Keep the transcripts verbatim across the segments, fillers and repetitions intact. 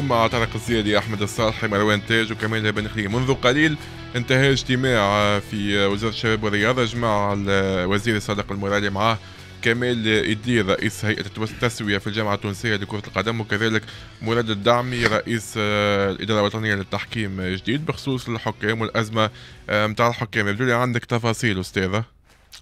معكم مع طارق الصالح، أحمد الصالح، مروان تاج وكمال بن خليل. منذ قليل انتهى اجتماع في وزارة الشباب والرياضة جمع الوزير الصادق المرالي معه كمال الدير رئيس هيئة التسوية في الجامعة التونسية لكرة القدم، وكذلك مراد الدعمي رئيس الإدارة الوطنية للتحكيم جديد بخصوص الحكام والأزمة متاع الحكام. يبدو لي عندك تفاصيل أستاذة.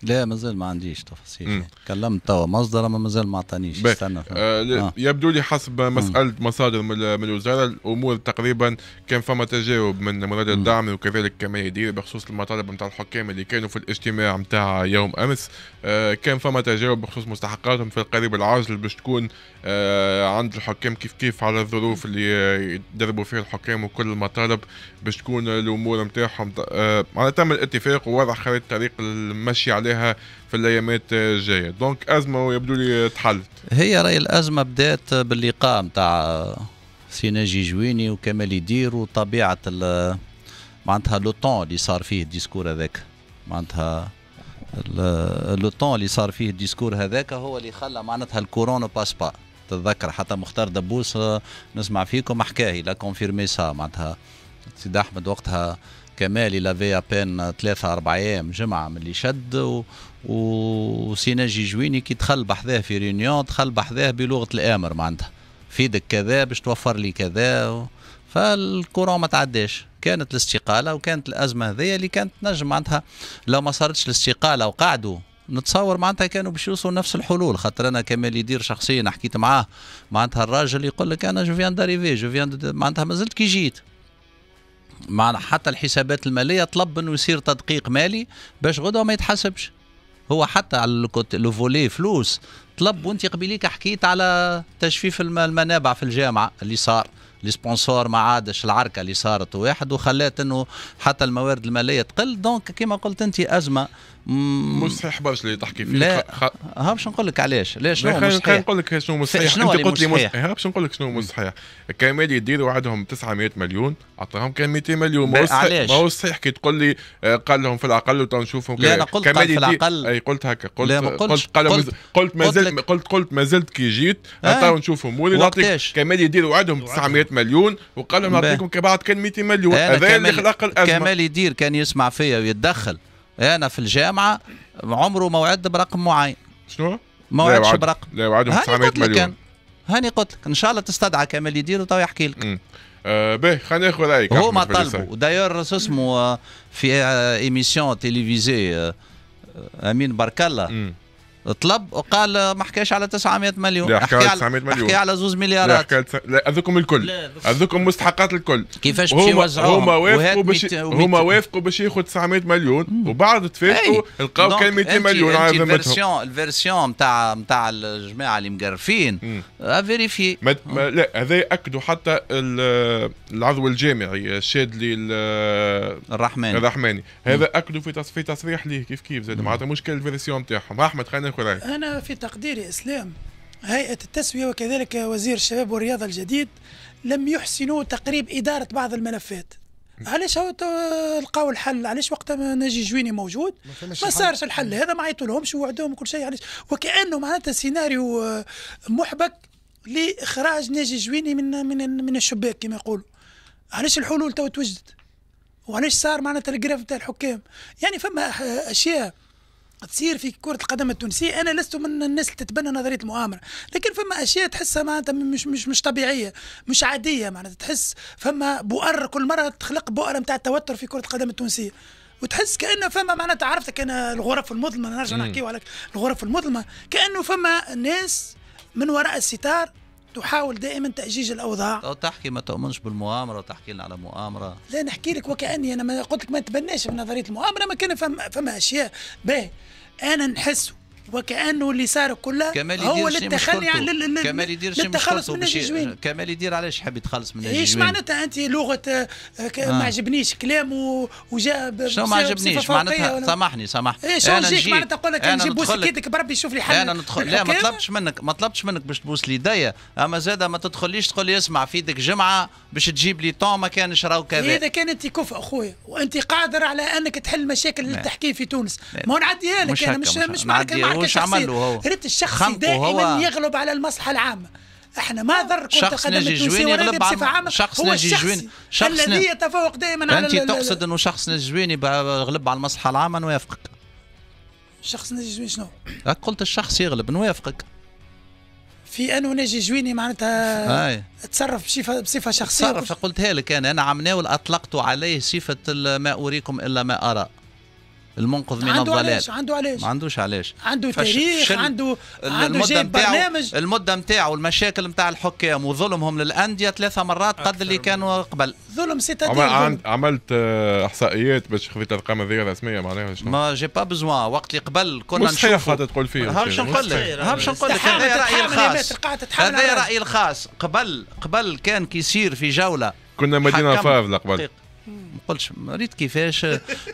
لا مازال ما عنديش تفاصيل، تكلمت توا مصدر اما مازال ما عطانيش، استنى. آه آه. يبدو لي حسب مساله مم. مصادر من الوزاره الامور تقريبا كان فما تجاوب من مراد الدعمي وكذلك كمال يدير بخصوص المطالب نتاع الحكام اللي كانوا في الاجتماع نتاع يوم امس. آه كان فما تجاوب بخصوص مستحقاتهم في القريب العاجل باش تكون آه عند الحكام كيف كيف على الظروف اللي يدربوا فيها الحكام وكل المطالب باش تكون الامور نتاعهم آه على تم الاتفاق ووضع خريطه طريق المشي على عليها في الايامات الجايه، دونك ازمه ويبدو لي تحلت. هي راي الازمه بدات باللقاء نتاع سي ناجي جويني وكمال يدير وطبيعه معناتها لو طون اللي صار فيه الديسكور هذاك، معناتها لو طون اللي صار فيه الديسكور هذاك هو اللي خلى معناتها الكورونا باس با. تتذكر حتى مختار دبوس نسمع فيكم حكاهي لا كونفيرمي سا، معناتها سيدي احمد وقتها كمال لافي ابان ثلاثة أربعة أيام جمعة من اللي شد و... وسي ناجي جويني كي دخل بحذاه في ريونيون دخل بحذاه بلغة الآمر، معناتها في دك كذا باش توفر لي كذا و... فالكورون ما تعداش، كانت الاستقالة وكانت الأزمة هذيا اللي كانت نجم معناتها لو ما صارتش الاستقالة وقعدوا نتصور معناتها كانوا باش يوصلوا نفس الحلول، خاطر انا كمال يدير شخصيا حكيت معاه معناتها الراجل يقول لك أنا جو فيان داريفي جو فيان د... معناتها ما زلت كي جيت. مع حتى الحسابات الماليه طلب انه يصير تدقيق مالي باش غدوه ما يتحاسبش، هو حتى على لو فولي فلوس طلب. وانت قبيليك حكيت على تجفيف المنابع في الجامعه اللي صار، لي سبونسور ما عادش، العركه اللي صارت واحد وخلات انه حتى الموارد الماليه تقل، دونك كما قلت انت ازمه مش صحيح برشا اللي تحكي فيه. لا خ... ها باش نقول لك علاش، لا شنو مش صحيح، نقول لك شنو مش صحيح، انت قلت لي مش صحيح، باش نقول لك شنو مش صحيح. كمال يدير وعدهم تسعمية مليون عطاهم كان مئتين مليون، ماهوش صحيح كي تقول لي قال لهم في الاقل وتنشوفهم. لا انا قلت قال في الاقل، اي قلت هكا، قلت قلت قلت قلت مازلت قلت قلت مازلت كي جيت عطاو نشوفهم ولي نعطيك. كمال يدير وعدهم تسعمية مليون وقال لهم نعطيكم بعد كان مئتين مليون، هذا اللي خلق الازمه. كمال يدير كان يسمع فيا ويتدخل، انا في الجامعه عمره موعد برقم معين، شنو؟ موعدش برقم، لا وعدهم تسعمية مليون. هاني قلت لك ان شاء الله تستدعى كمال يدير وتوا يحكي لك. آه باهي خلينا ناخذ رايك. هما طلبوا دايور شو اسمه في آه ايميسيون تيليفيزي آه امين برك الله طلب وقال ما حكاش على تسعمية مليون، حكى على تسعمية مليون، حكى على زوج مليارات، هذوكم الكل، هذوكم مستحقات الكل. كيفاش باش يوزعوهم؟ هما وافقوا باش هما وافقوا باش ياخذ تسعمية مليون وبعد تفاجئوا لقاو كان مئتين مليون على ذمتهم. الفيرسيون الفيرسيون نتاع نتاع الجماعه اللي مقرفين افيريفي. لا هذا اكدوا حتى العضو الجامعي الشادلي الرحماني الرحماني هذا اكدوا في في تصريح ليه كيف كيف زاد معناتها مشكل الفيرسيون نتاعهم. احمد خلينا أنا في تقديري إسلام هيئة التسوية وكذلك وزير الشباب والرياضة الجديد لم يحسنوا تقريب إدارة بعض الملفات. علاش هو لقاو الحل؟ علاش وقت ناجي جويني موجود ما صارش الحل هذا؟ ما عيطولهمش ووعدوهم كل شيء، علاش؟ وكأنه معناتها سيناريو محبك لإخراج ناجي جويني من من من الشباك كما يقولوا. علاش الحلول تو توجدت؟ وعلاش صار معناتها الجراف تاع الحكام؟ يعني فما أشياء تصير في كرة القدم التونسية، أنا لست من الناس اللي تتبنى نظرية المؤامرة، لكن فما أشياء تحسها معناتها مش مش مش طبيعية، مش عادية، معناتها تحس فما بؤر كل مرة تخلق بؤرة نتاع التوتر في كرة القدم التونسية، وتحس كأنه فما معناتها عرفتك أنا الغرف المظلمة، نرجع نحكيو على الغرف المظلمة، كأنه فما ناس من وراء الستار تحاول دائما تأجيج الأوضاع. أو تحكي ما تؤمنش بالمؤامرة وتحكي لنا على مؤامرة. لا نحكي لك وكأني أنا ما قلت لك ما نتبناش من نظرية المؤامرة، ما كان فما فما أشياء باهي. أنا نحس وكأنه اللي صار كله هو للتخلي عن للتخلص من ناجي جويني. كمال يدير علاش حاب يتخلص من ناجي جويني؟ ايش معناتها أنت لغة آه. ما عجبنيش كلامه وجاب شنو ما عجبنيش معناتها؟ سامحني سامحني إيه شنو نجيك معناتها نقول لك نجيب بوس كيدك بربي يشوف لي حل. أنا ندخل لا ما طلبتش منك ما طلبتش منك باش تبوس لي يديا، أما زادة ما تدخليش تقول لي اسمع في يدك جمعة باش تجيب لي طون ما كانش راهو كذا. إذا كان أنت كفء أخويا وأنت قادر على أنك تحل مشاكل التحكيم في تونس ما نعديها لك، أنا مش مش مش عمله هو ريت الشخص دائما يغلب على المصلحه العامه. احنا ما ضركم تقدم التونسي ولا بصفه عامه هو الشخصي الذي يتفوق دائما على. انت تقصد انه شخص ناجي جويني غلب على المصلحه العامه؟ نوافقك. شخص ناجي جويني شنو؟ قلت الشخص يغلب، نوافقك في انه ناجي جويني معناتها آه. تصرف بصفه بصفه شخصيه. تصرف قلتها لك انا، انا عم ناول اطلقت عليه صفه ما اريكم الا ما ارى، المنقذ من الضلال. عنده علاش؟ عنده علاش؟ ما عندوش علاش. عنده تاريخ، عنده عنده جايب برنامج. المده نتاعو والمشاكل نتاع الحكام وظلمهم للانديه ثلاثه مرات قد اللي كانوا قبل. ظلم ستة عم... عملت احصائيات باش خفيت الارقام هذه رسميه معناها شنو؟ ما جي با بزوان، وقت اللي قبل كنا نشوف هذا تقول فيه. هاش نقول لك، هاش نقول لك هذا رايي الخاص. هذا رايي الخاص، قبل قبل كان كيصير في جوله كنا مدينه فاضله قبل. ما قلتش ريت كيفاش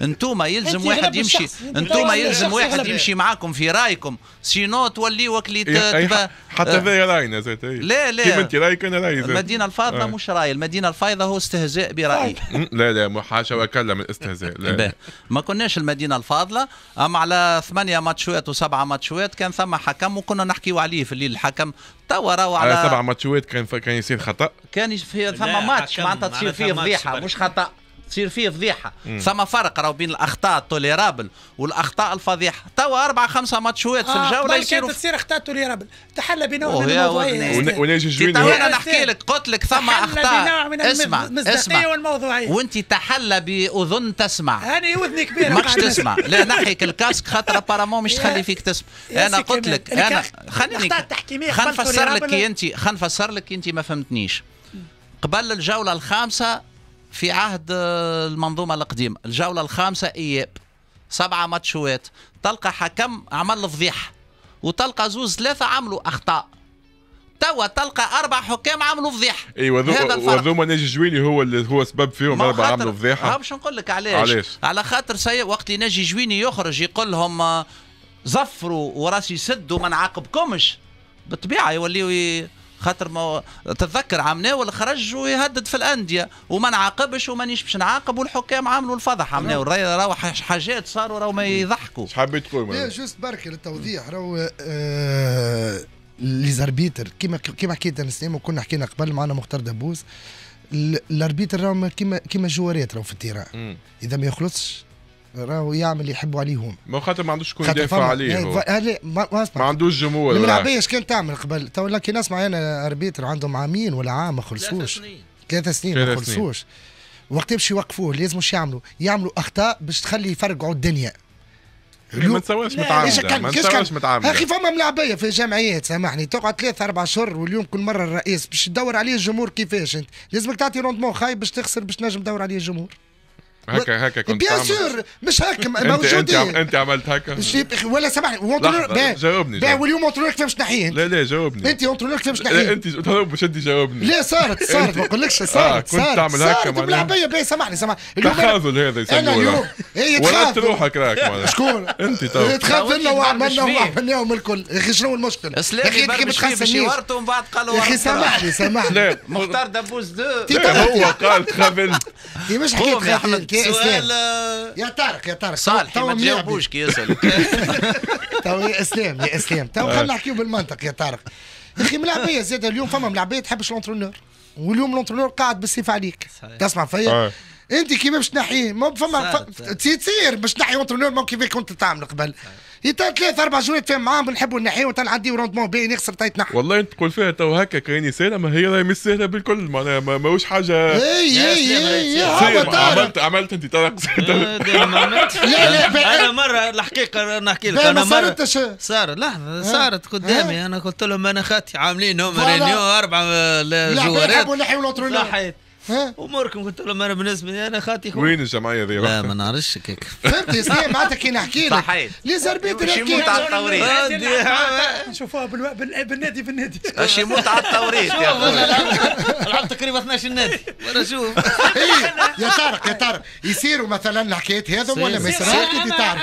انتوما يلزم واحد يمشي، انتوما يلزم واحد يمشي معاكم في رايكم، سينو توليو وكليت حتى هذا راينا زاد. لا لا كيما انت رايك انا رايي. المدينه الفاضله مش راي، المدينه الفايضه هو استهزاء برأيي. لا لا حاشا وكلا من الاستهزاء. ما كناش المدينه الفاضله، اما على ثمانيه ماتشوات وسبعه ماتشوات كان ثم حكم وكنا نحكيوا عليه في الليل. الحكم توا راهو على سبعه ماتشوات كان كان يصير خطا، كان ثم ماتش معناتها تصير فيه فضيحه مش خطا، تصير فيه فضيحه. ثم فرق راهو بين الاخطاء التوليرابل والاخطاء الفضيحه. توا اربعه خمسه ماتشوات آه في الجوله يصيروا كانت تصير اخطاء توليرابل، تحلى بنوع من الموضوعيه. وناجي جويني انا نحكي لك، قلت لك ثم اخطاء. اسمع اسمع والموضوعيه، وانت تحلى باذن تسمع. انا اذني كبيره ماكش تسمع. لا نحيك الكاسك خاطر ابارامون مش تخلي فيك تسمع. انا قلت لك انا خليني خلينا نفسر لك انت، خلينا نفسر لك انت ما فهمتنيش. قبل الجوله الخامسه في عهد المنظومة القديمة، الجولة الخامسة إياب سبعة ماتشوات، تلقى حكم عمل فضيحة وتلقى زوز ثلاثة عملوا أخطاء، توا تلقى أربع حكام عملوا فضيحة. أيوة وذوما ناجي جويني هو اللي هو سبب فيهم أربعة عملوا فضيحة. باش نقول لك علاش؟ علاش؟ على خاطر سي وقت اللي ناجي جويني يخرج يقول لهم زفروا وراسي سدوا ما نعاقبكمش، بالطبيعة يوليو ي... خاطر ما تتذكر عمناول خرج ويهدد في الانديه وما نعاقبش ومانيش باش نعاقب والحكام عملوا الفضح. عمناول راهو حاجات صاروا راهو ما يضحكوا. اش حبيت تقول؟ لا جوست برك للتوضيح، راهو لي زاربيتر كيما كيما حكيت انا السلام وكنا حكينا قبل معنا مختار دبوس، الاربيتر راهو كيما كيما الجوارات راهو في التيران، اذا ما يخلصش راهو يعمل اللي يحبوا عليه هما. ما خاطر ما عندوش شكون يدافع عليه هو. ما, ما, ما عندوش جمهور. الملاعبيه شكون تعمل قبل؟ تو لكن نسمع انا اربيتر عندهم عامين ولا عام ما خلصوش. ثلاثة سنين ما خلصوش. وقت باش يوقفوه لازمش يعملوا يعملوا اخطاء باش تخلي يفرقعوا الدنيا. ما نسواش متعامله، ما نسواش متعامله. اخي فما ملاعبيه في الجمعيات سامحني تقعد ثلاثة أربعة أشهر واليوم كل مرة الرئيس باش تدور عليه الجمهور كيفاش انت؟ لازمك تعطي روندمون خايب باش تخسر باش تنجم تدور عليه الجمهور. هكا هكا كنت بيان سور مش هكا موجودين. انت انت عملت هكا ولا سامحني اونترونور جاوبني. لا واليوم اونترونور كيفاش نحيه انت؟ لا لا جاوبني انت اونترونور كيفاش نحيه انت؟ تهرب باش انت جاوبني. لا صارت صارت ما نقولكش صارت صارت كنت تعمل هكا ملاعبيه باهي سامحني سامحني. التخاذل هذا يسموه. انا اليوم هي تخاذل ولات روحك راك شكون انت تخاذلنا وعملنا وعملناهم الكل. يا اخي شنو المشكل؟ اخي كي بتخسرني شورته ومن بعد قالوا يا اخي سامحني سامحني مختار دبوس دو هو قال تخاذلت دي مش حكايه. سؤال يا طارق يا طارق صالح ما تجاوبوش كي يسألك. تو يا اسلام يا اسلام تو خلينا نحكيو بالمنطق يا طارق. يا اخي ملاعبيه زاد اليوم فما ملاعبيه ما تحبش الانترونور واليوم الانترونور قاعد بالسيف عليك. تسمع فيا انت كيما باش تنحيه ما فما تصير باش تنحي الانترونور ما كيفاش كنت تعمل قبل. يتا ثلاث أربع جولات فيهم معاهم نحبوا نحيو تنعديو روندمون باين يخسر تا يتنحى. والله انت تقول فيها تو هكا كاني سهله، ما هي راهي مش سهله بالكل معناها ماهوش حاجه. اي اي اي عملت عملت انت طارق انا مره الحقيقه نحكي لك انا مره صار لحظه صارت قدامي انا قلت لهم انا خاتي عاملين هم رينيو اربع جوارات نحبوا نحيو لونترونور اموركم. قلت لهم انا بالنسبه لي انا خاطي وين الجمعيه ذي؟ لا ما نعرفش هكاك فهمت يا سلام معناتها كي نحكي لك صحيح لي زربيت اللي يموت على التوريد نشوفوها بالنادي بالنادي اش يموت على التوريد يا خويا لعبت تقريبا اثناش النادي وانا شوف. يا طارق يا طارق يصيروا مثلا الحكايات هذو ولا ما يصيروش كي تعرف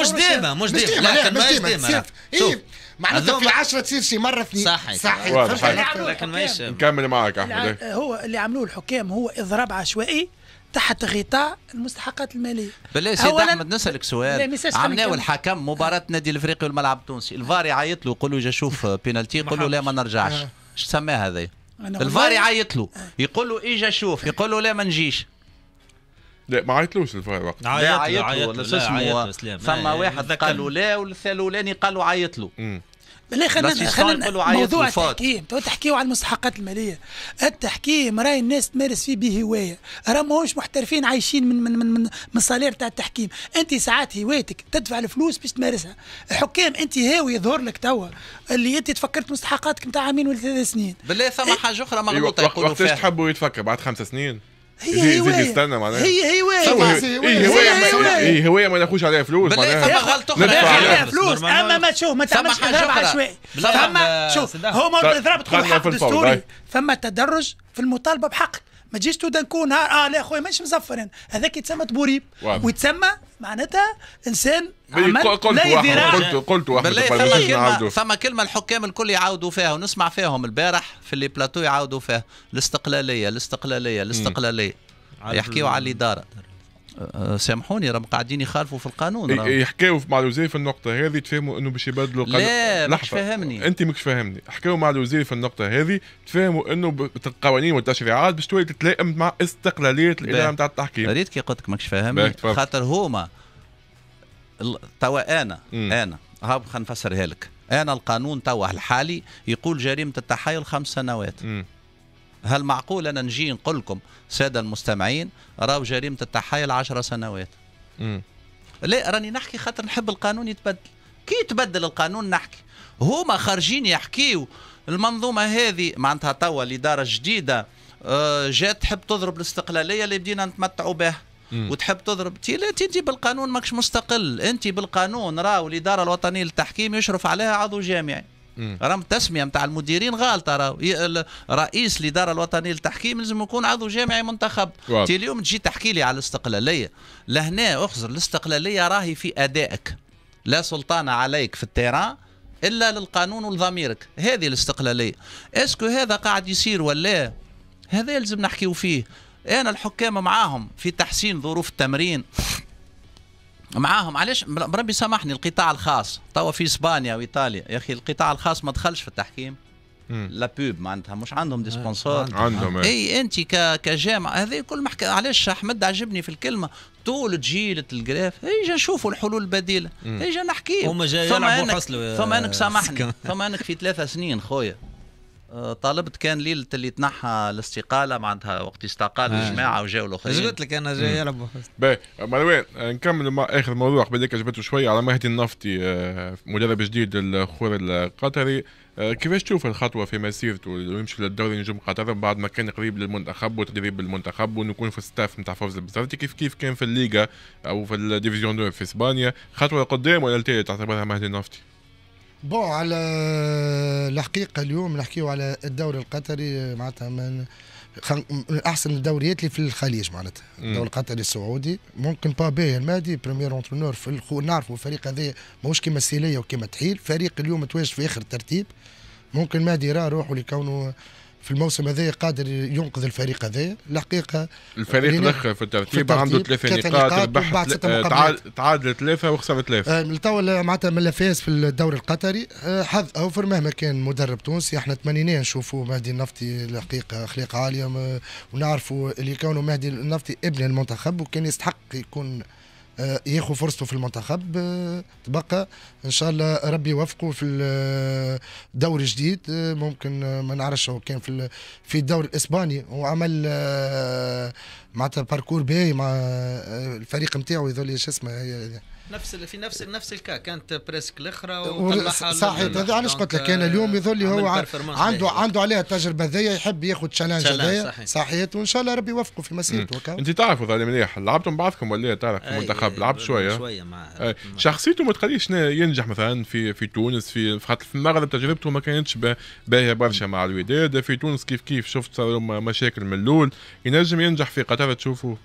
مش ديما مش ديما لكن مش ديما شوف معناتها في عشرة تصير شي مره اثنين صحيح صحيح لكن ماشي نكمل معاك احمد. هو اللي عملوه الحكام هو اضراب عشوائي تحت غطاء المستحقات الماليه. بلاش سيد احمد نسالك سؤال. عمناو الحكم مباراه نادي الافريقي والملعب التونسي، الفار يعيط له يقول له جا شوف بينالتي، يقول له لا ما نرجعش. شو سماها هذايا؟ الفار يعيط له يقول له اجا شوف، يقول له لا ما نجيش. لا ما عيطلوش الفار وقت، لا عيطلو لا عيطلو اسلام، فما واحد قال له لا والثالولاني قال له عيط له. لا خلينا خلينا موضوع التحكيم، تو تحكيوا على المستحقات الماليه. التحكيم راهي الناس تمارس فيه بهوايه، راه ماهوش محترفين عايشين من من من من الصالير تاع التحكيم، انت ساعات هوايتك تدفع الفلوس باش تمارسها، الحكام انت هاوي يظهر لك توا اللي انت تفكرت مستحقاتك نتاع عامين ولا ثلاث سنين. بالله ثما حاجه اخرى مغلوطه يقولوا فيها. وقتاش تحبوا يتفكر بعد خمس سنين؟ هي هوايه هي هوايه هي هوايه ما ناخذش عليها فلوس، معناها عليها فلوس. اما ما تشوف ما تعملش اضراب عشوائي، فما شوف هما الاضراب تقول حق دستوري، فما تدرج في المطالبه بحقك، ما تجيش تودنكو نهار اه لا خويا مانيش مزفر انا، هذاك يتسمى تبوريب ويتسمى معناتها انسان عمل لا يدير. قلت قلت ثم كلمه الحكام الكل يعاودوا فيها ونسمع فيهم البارح في اللي بلاتو يعاودوا فيها، الاستقلاليه الاستقلاليه الاستقلاليه، يحكيوا على الاداره. سامحوني راهم قاعدين يخالفوا في القانون، يحكيوا مع الوزير في النقطه هذه، تفهموا انه باش يبدلوا القانون. لا ماكش فاهمني، انت ماكش فاهمني. حكيوا مع الوزير في النقطه هذه، تفهموا انه القوانين والتشريعات باش تولي تتلائم مع استقلاليه الاداره نتاع التحكيم. ريت كي قلت لك ماكش فاهمني، خاطر هما توا انا مم. انا هاب خلينا نفسرها لك. انا القانون توا الحالي يقول جريمه التحايل خمس سنوات. مم. هل معقول انا نجي نقول لكم ساده المستمعين راهو جريمه التحايل عشر سنوات؟ امم لا راني نحكي خاطر نحب القانون يتبدل. كي يتبدل القانون نحكي. هما خارجين يحكيوا المنظومه هذه معناتها توا الاداره الجديده جات تحب تضرب الاستقلاليه اللي بدينا نتمتعوا بها وتحب تضرب. لا تجي بالقانون ماكش مستقل، انت بالقانون راهو الاداره الوطنيه للتحكيم يشرف عليها عضو جامعي. راه التسميه نتاع المديرين غالطه، راهو رئيس الاداره الوطنيه للتحكيم لازم يكون عضو جامعي منتخب. انت اليوم تجي تحكي لي على الاستقلاليه، لهنا اخزر الاستقلاليه راهي في ادائك، لا سلطان عليك في التيران الا للقانون ولضميرك، هذه الاستقلاليه. اسكو هذا قاعد يصير ولا هذا لازم نحكيو فيه. انا الحكام معاهم في تحسين ظروف التمرين معاهم، علاش بربي سامحني القطاع الخاص توا في اسبانيا وايطاليا يا اخي القطاع الخاص ما دخلش في التحكيم. لا بوب معناتها مش عندهم دي سبونسور عندهم. اي انت كجامعه هذه كل محكي. علاش احمد عجبني في الكلمه طول جيلة الجراف، اجا نشوفوا الحلول البديله، اجا نحكي. هما جايين يلعبوا حصلوا فما انك سامحني فما انك في ثلاثة سنين خويا طالبت كان ليله اللي تنحى الاستقاله معناتها وقت استقال الجماعه وجاو الاخرين. قلت لك انا جاي يلعبوا. باهي مروان نكمل مع اخر موضوع قبل هيك جبته شويه على مهدي النفطي مدرب جديد للخور القطري. كيفاش تشوف الخطوه في مسيرته ويمشي للدوري نجوم قطر بعد ما كان قريب للمنتخب وتدريب المنتخب ونكون في الستاف نتاع فوز البزرتي كيف كيف كان في الليغا او في الديفيزيون اثنين في اسبانيا؟ خطوه لقدام ولا لتالي تعتبرها مهدي النفطي؟ بون على الحقيقه اليوم نحكيو على الدوري القطري معناتها من احسن الدوريات اللي في الخليج معناتها الدوري القطري السعودي ممكن بابي المادي بريمير اونترونور في الخو... نعرفوا الفريق هذا ماهوش كيما السيليه وكيما تحيل، فريق اليوم تواجد في اخر ترتيب، ممكن مادي راه روحه لكونه في الموسم هذا قادر ينقذ الفريق هذا. الحقيقه الفريق الاخر في الترتيب عنده ثلاث نقاط، ربح تعادل ثلاثه وخسر ثلاثه. توا معناتها من فاز في الدوري القطري حظ اوفر مهما كان مدرب تونسي. احنا تمنينا نشوفوا مهدي النفطي الحقيقه اخلاق عاليه، ونعرفوا اللي كانوا مهدي النفطي ابن المنتخب وكان يستحق يكون ياخذ فرصته في المنتخب. تبقى ان شاء الله ربي يوفقه في الدوري الجديد. ممكن ما نعرفش هو كان في في الدوري الاسباني وعمل معناتها باركور باهي مع الفريق نتاعو يظل شو اسمه نفس في نفس نفس الكا كانت بريسك الاخرى وطلعها صحيح. هذا علاش قلت لك انا اليوم يظل هو عنده عنده عليها التجربه هذيا، يحب ياخذ تشالنج هذيا صحيت، وان شاء الله ربي يوفقه في مسيرته. انت تعرفوا هذا مليح، لعبتم بعضكم ولا تعرف في المنتخب؟ لعبت شويه شويه معاه. شخصيته ما تخليش ينجح مثلا في في تونس، في خاطر في المغرب تجربته ما كانتش باهيه برشا مع الوداد، في تونس كيف كيف شفت صار لهم مشاكل من الاول، ينجم ينجح في قطر تشوفوه؟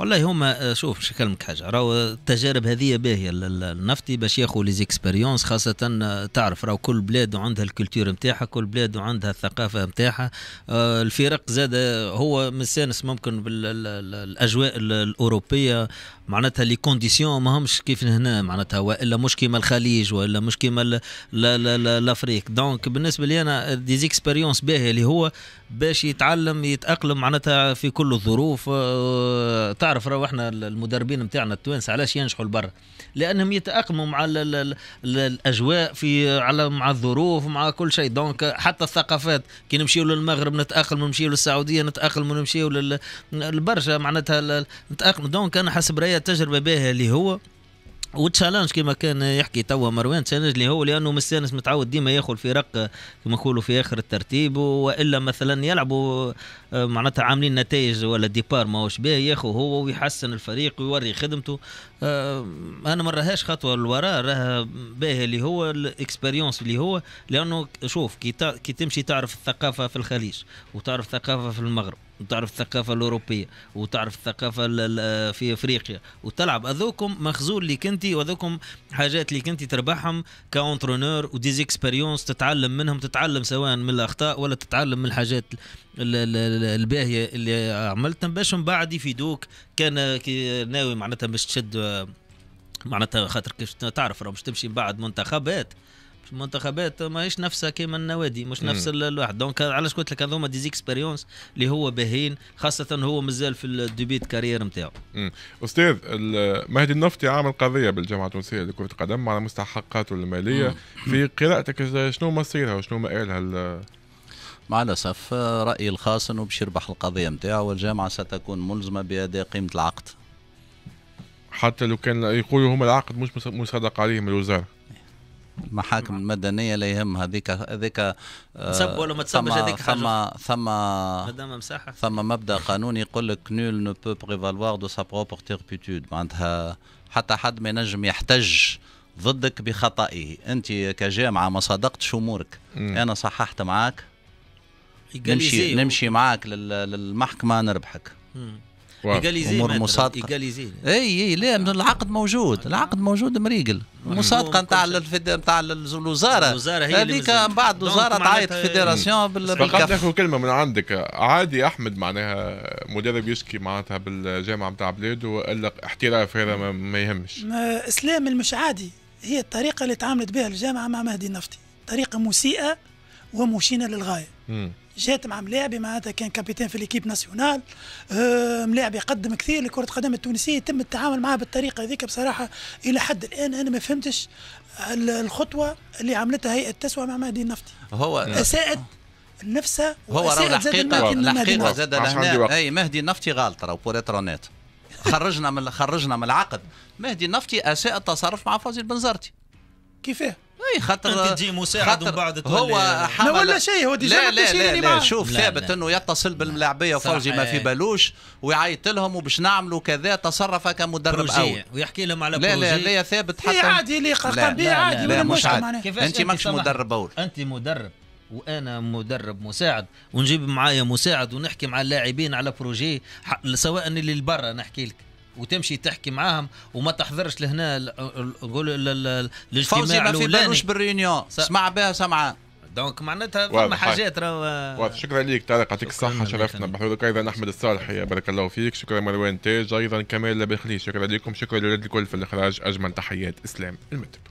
والله هما شوف شكلمك حاجه، راهو التجارب هذه باهيه النفطي باش ياخذوا لي زيكسبيريونس، خاصه تعرف راهو كل بلاد وعندها الكولتور نتاعها، كل بلاد وعندها الثقافه نتاعها. الفرق زاد هو مستانس ممكن بالاجواء الاوروبيه، معناتها لي كونديسيون ماهمش كيف هنا، معناتها والا مش كيما الخليج ولا مش كيما الافريق. دونك بالنسبه لي انا دي زيكسبيريونس باهيه اللي هو باش يتعلم يتاقلم معناتها في كل الظروف. تعرف راهو احنا المدربين نتاعنا التوانسه علاش ينجحوا لبرا؟ لانهم يتاقلموا مع ال ال ال ال الاجواء في على مع الظروف مع كل شيء. دونك حتى الثقافات كي نمشيو للمغرب نتاقلموا، نمشيو للسعوديه نتاقلموا، نمشيو للبرشا معناتها نتاقلموا. دونك انا حسب رايي التجربه باهيه اللي هو وتشالنج كما كان يحكي توا مروان، تشالنج اللي هو لانه مستانس متعود ديما ياخذ فرق كما نقولوا في اخر الترتيب، والا مثلا يلعبوا معناتها عاملين نتائج ولا ديبار ماهوش باهي، ياخذ هو ويحسن الفريق ويوري خدمته. انا ما راهاش خطوه للوراء، راها باهي اللي هو الاكسبيريونس اللي هو، لانه شوف كي تمشي تعرف الثقافه في الخليج وتعرف الثقافه في المغرب وتعرف الثقافة الأوروبية وتعرف الثقافة في أفريقيا وتلعب، هذوكم مخزون اللي كنتي وهذوكم حاجات اللي كنتي تربحهم كونترونور وديز اكسبيريونس، تتعلم منهم، تتعلم سواء من الأخطاء ولا تتعلم من الحاجات الباهية اللي عملتها باش من بعد يفيدوك. كان ناوي معناتها باش تشد معناتها خاطر كيف تعرف راه باش تمشي من بعد منتخبات، المنتخبات ماهيش نفسها كيما النوادي، مش نفس الواحد. دونك علاش قلت لك هذوما ديزيكسبيريونس اللي هو باهين، خاصة هو مازال في الديبيت كارير نتاعو. أستاذ مهدي النفطي عامل قضية بالجامعة التونسية لكرة القدم على مستحقاته المالية. مم. في قراءتك شنو مصيرها وشنو مآلها؟ هال... مع الأسف رأيي الخاص أنه باش يربح القضية نتاعو، والجامعة ستكون ملزمة بأداء قيمة العقد. حتى لو كان يقولوا هم العقد مش مصدق عليه من الوزارة. المحاكم المدنيه لا يهم هذيك هذيك تسب ولا ما تسبش، هذيك حاجه ثم ثم مادام مساحه ثم مبدا قانوني يقول لك نول نو بو بريفالوار دو سا بروبر تيربيتود، معناتها حتى حد ما ينجم يحتج ضدك بخطئه. انت كجامعه ما صدقتش امورك، انا صححت معاك، نمشي نمشي معاك للمحكمه نربحك. مم. امور مصادقه. اي اي لا، العقد موجود، العقد موجود مريقل، مصادقه نتاع نتاع الوزاره هذيك. من بعد الوزاره تعيط الفيدراسيون بالكف. فقط ناخذ كلمه من عندك عادي احمد، معناها مدرب يشكي معناتها بالجامعه نتاع بلاده وقال احتراف هذا ما يهمش. اسلام مش عادي، هي الطريقه اللي تعاملت بها الجامعه مع مهدي النفطي طريقه مسيئه ومشينه للغايه. امم جات مع ملاعبي معناتها كان كابتن في ليكيب ناسيونال، ملاعبي يقدم كثير لكرة القدم التونسية، تم التعامل معها بالطريقة هذيك. بصراحة إلى حد الآن أنا ما فهمتش الخطوة اللي عملتها هيئة التسوية مع مهدي النفطي. هو أساءت نفسها وأساءت زاد الحقيقة زاد لهنا. أي مهدي النفطي غالط راهو بور إتر أونيت، خرجنا من خرجنا من العقد. مهدي النفطي أساء التصرف مع فوزي البنزرتي. كيفاه؟ اي خاطر انت تجي مساعد ومن بعد هو حمل ولا شيء، هو ديجا لا لا لا, لا شوف لا ثابت انه يتصل بالملاعبيه وفوزي ما في بالوش ويعيط لهم وباش نعملوا كذا، تصرف كمدرب اول ويحكي لهم على بروجي. لا لا لا ثابت حتى عادي لي قرقم بيه عادي ولا مش عادي. انت ماكش مدرب اول، انت مدرب وانا مدرب مساعد، ونجيب معايا مساعد ونحكي مع اللاعبين على بروجي سواء اللي لبرا نحكي لك وتمشي تحكي معاهم وما تحضرش لهنا نقولوا الاجتماع. فوزي ما في بالوش بالريونيون سمع بها سمعان. دونك معناتها فما حاجات راهو. شكرا ليك طارق، يعطيك الصحة، شرفتنا بحضورك. أيضا أحمد الصالح بارك الله فيك، شكرا مروان تاج، أيضا كمال بخلي، شكرا لكم، شكرا للولاد الكل في الإخراج. أجمل تحيات، إسلام المتب.